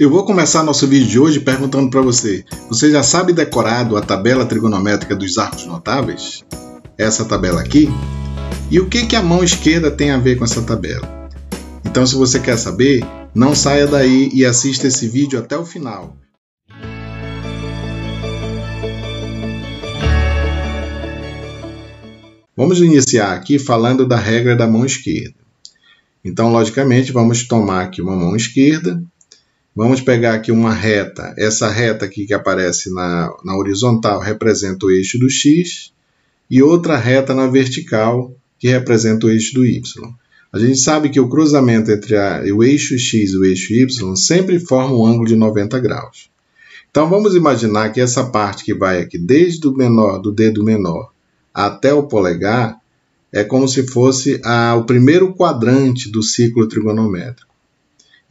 Eu vou começar nosso vídeo de hoje perguntando para você: você já sabe decorado a tabela trigonométrica dos arcos notáveis? Essa tabela aqui? E o que a mão esquerda tem a ver com essa tabela? Então, se você quer saber, não saia daí e assista esse vídeo até o final. Vamos iniciar aqui falando da regra da mão esquerda. Então, logicamente, vamos tomar aqui uma mão esquerda. Vamos pegar aqui uma reta. Essa reta aqui que aparece na horizontal representa o eixo do X, e outra reta na vertical que representa o eixo do Y. A gente sabe que o cruzamento entre o eixo X e o eixo Y sempre forma um ângulo de 90 graus. Então vamos imaginar que essa parte que vai aqui desde do dedo menor até o polegar é como se fosse o primeiro quadrante do círculo trigonométrico.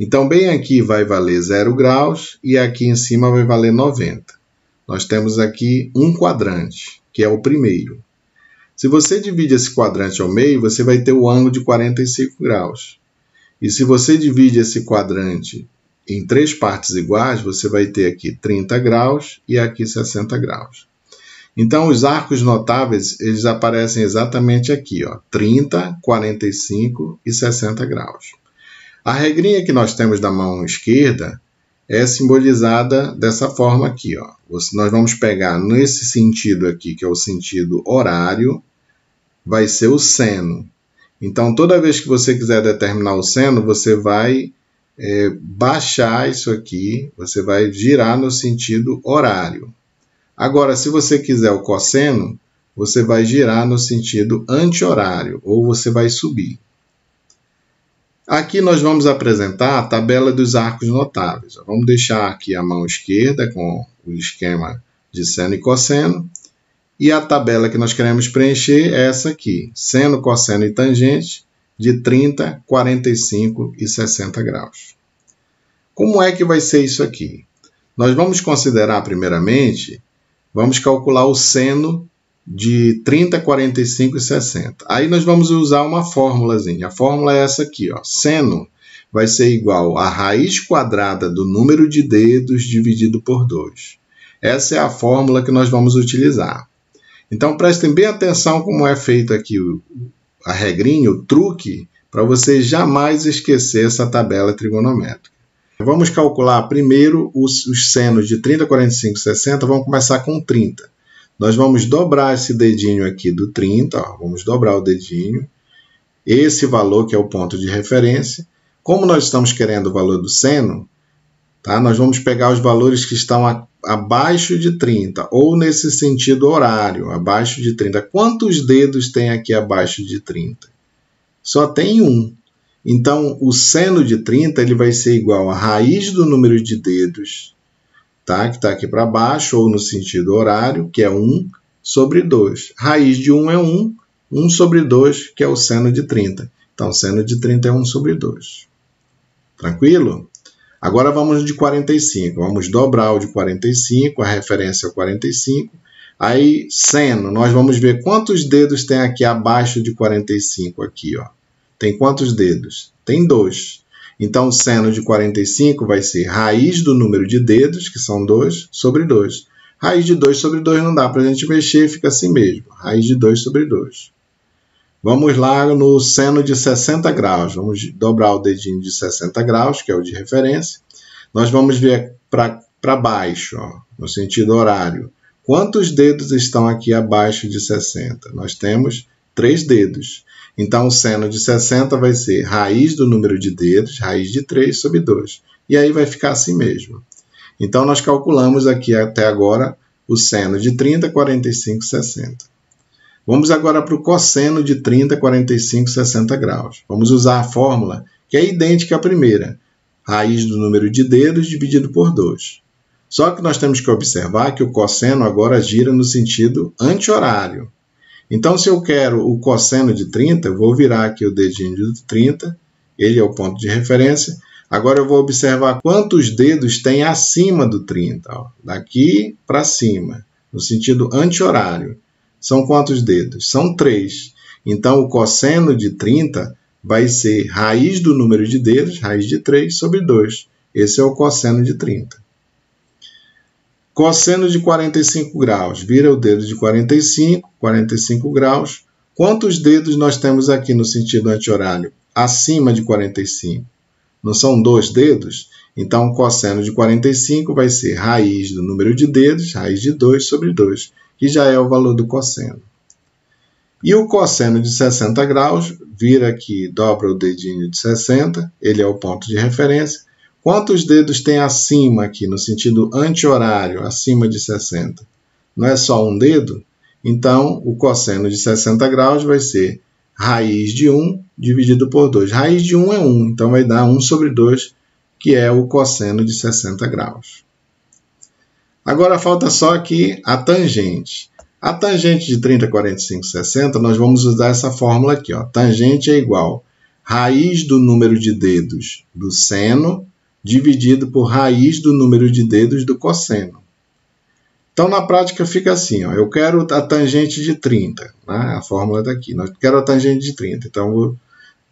Então, bem aqui vai valer 0 graus e aqui em cima vai valer 90. Nós temos aqui um quadrante, que é o primeiro. Se você divide esse quadrante ao meio, você vai ter o ângulo de 45 graus. E se você divide esse quadrante em três partes iguais, você vai ter aqui 30 graus e aqui 60 graus. Então, os arcos notáveis, eles aparecem exatamente aqui, ó, 30, 45 e 60 graus. A regrinha que nós temos da mão esquerda é simbolizada dessa forma aqui, ó. Nós vamos pegar nesse sentido aqui, que é o sentido horário, vai ser o seno. Então, toda vez que você quiser determinar o seno, você vai baixar isso aqui, você vai girar no sentido horário. Agora, se você quiser o cosseno, você vai girar no sentido anti-horário, ou você vai subir. Aqui nós vamos apresentar a tabela dos arcos notáveis. Vamos deixar aqui a mão esquerda com o esquema de seno e cosseno. E a tabela que nós queremos preencher é essa aqui. Seno, cosseno e tangente de 30, 45 e 60 graus. Como é que vai ser isso aqui? Nós vamos considerar primeiramente, vamos calcular o seno de 30, 45 e 60. Aí nós vamos usar uma fórmulazinha. A fórmula é essa aqui, ó. Seno vai ser igual a raiz quadrada do número de dedos dividido por 2. Essa é a fórmula que nós vamos utilizar. Então prestem bem atenção como é feito aqui a regrinha, o truque, para você jamais esquecer essa tabela trigonométrica. Vamos calcular primeiro os senos de 30, 45 e 60. Vamos começar com 30. Nós vamos dobrar esse dedinho aqui do 30, ó, vamos dobrar o dedinho, esse valor que é o ponto de referência. Como nós estamos querendo o valor do seno, tá? Nós vamos pegar os valores que estão abaixo de 30, ou nesse sentido horário, abaixo de 30. Quantos dedos tem aqui abaixo de 30? Só tem um. Então, o seno de 30 ele vai ser igual a raiz do número de dedos, tá, que está aqui para baixo, ou no sentido horário, que é 1 sobre 2. Raiz de 1 é 1, 1 sobre 2, que é o seno de 30. Então, seno de 30 é 1 sobre 2. Tranquilo? Agora vamos de 45. Vamos dobrar o de 45, a referência é 45. Aí, seno, nós vamos ver quantos dedos tem aqui abaixo de 45. Aqui, ó. Tem quantos dedos? Tem 2. Então, o seno de 45 vai ser raiz do número de dedos, que são 2, sobre 2. Raiz de 2 sobre 2 não dá para a gente mexer, fica assim mesmo. Raiz de 2 sobre 2. Vamos lá no seno de 60 graus. Vamos dobrar o dedinho de 60 graus, que é o de referência. Nós vamos ver para baixo, ó, no sentido horário. Quantos dedos estão aqui abaixo de 60? Nós temos 3 dedos. Então, o seno de 60 vai ser raiz do número de dedos, raiz de 3 sobre 2. E aí vai ficar assim mesmo. Então, nós calculamos aqui até agora o seno de 30, 45, 60. Vamos agora para o cosseno de 30, 45, 60 graus. Vamos usar a fórmula que é idêntica à primeira. Raiz do número de dedos dividido por 2. Só que nós temos que observar que o cosseno agora gira no sentido anti-horário. Então, se eu quero o cosseno de 30, eu vou virar aqui o dedinho de 30, ele é o ponto de referência. Agora eu vou observar quantos dedos tem acima do 30, ó, daqui para cima, no sentido anti-horário. São quantos dedos? São 3. Então, o cosseno de 30 vai ser raiz do número de dedos, raiz de 3, sobre 2. Esse é o cosseno de 30. Cosseno de 45 graus. Vira o dedo de 45 graus. Quantos dedos nós temos aqui no sentido anti-horário? Acima de 45. Não são 2 dedos? Então, o cosseno de 45 vai ser raiz do número de dedos, raiz de 2 sobre 2, que já é o valor do cosseno. E o cosseno de 60 graus, vira aqui, dobra o dedinho de 60, ele é o ponto de referência. Quantos dedos tem acima aqui, no sentido anti-horário, acima de 60? Não é só um dedo? Então, o cosseno de 60 graus vai ser raiz de 1 dividido por 2. Raiz de 1 é 1, então vai dar 1 sobre 2, que é o cosseno de 60 graus. Agora falta só aqui a tangente. A tangente de 30, 45, 60, nós vamos usar essa fórmula aqui. Ó. Tangente é igual raiz do número de dedos do seno dividido por raiz do número de dedos do cosseno. Então, na prática, fica assim. Ó. Eu quero a tangente de 30. Né? A fórmula está aqui. Eu quero a tangente de 30. Então, eu vou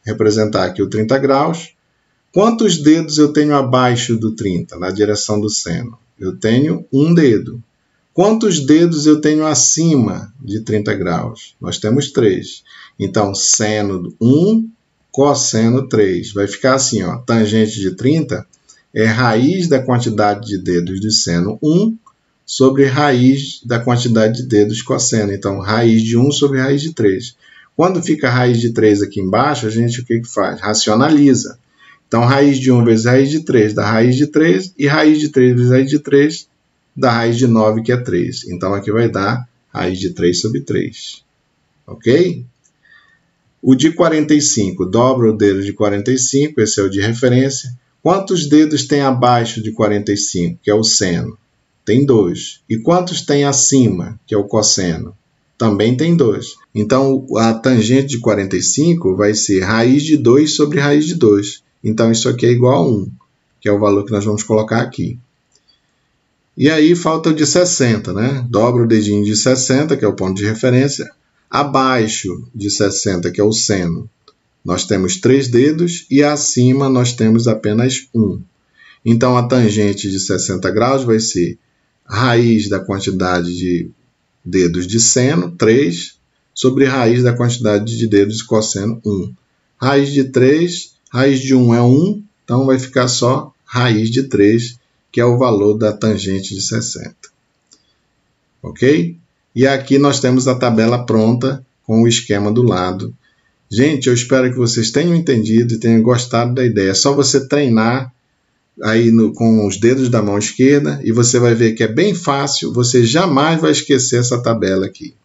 representar aqui o 30 graus. Quantos dedos eu tenho abaixo do 30, na direção do seno? Eu tenho um dedo. Quantos dedos eu tenho acima de 30 graus? Nós temos 3. Então, seno 1, cosseno 3. Vai ficar assim, ó, tangente de 30 é raiz da quantidade de dedos do seno 1 sobre raiz da quantidade de dedos cosseno. Então, raiz de 1 sobre raiz de 3. Quando fica a raiz de 3 aqui embaixo, a gente o que faz? Racionaliza. Então, raiz de 1 vezes raiz de 3 dá raiz de 3, e raiz de 3 vezes raiz de 3 dá raiz de 9, que é 3. Então, aqui vai dar raiz de 3 sobre 3. Ok? O de 45, dobra o dedo de 45, esse é o de referência. Quantos dedos tem abaixo de 45, que é o seno? Tem 2. E quantos tem acima, que é o cosseno? Também tem 2. Então, a tangente de 45 vai ser raiz de 2 sobre raiz de 2. Então, isso aqui é igual a 1, que é o valor que nós vamos colocar aqui. E aí, falta o de 60, né? Dobra o dedinho de 60, que é o ponto de referência. Abaixo de 60, que é o seno, nós temos 3 dedos e acima nós temos apenas 1. Então, a tangente de 60 graus vai ser raiz da quantidade de dedos de seno, 3, sobre raiz da quantidade de dedos de cosseno, 1. Raiz de 3... Raiz de 1 é 1, então vai ficar só raiz de 3, que é o valor da tangente de 60. Ok? E aqui nós temos a tabela pronta com o esquema do lado. Gente, eu espero que vocês tenham entendido e tenham gostado da ideia. É só você treinar aí com os dedos da mão esquerda e você vai ver que é bem fácil. Você jamais vai esquecer essa tabela aqui.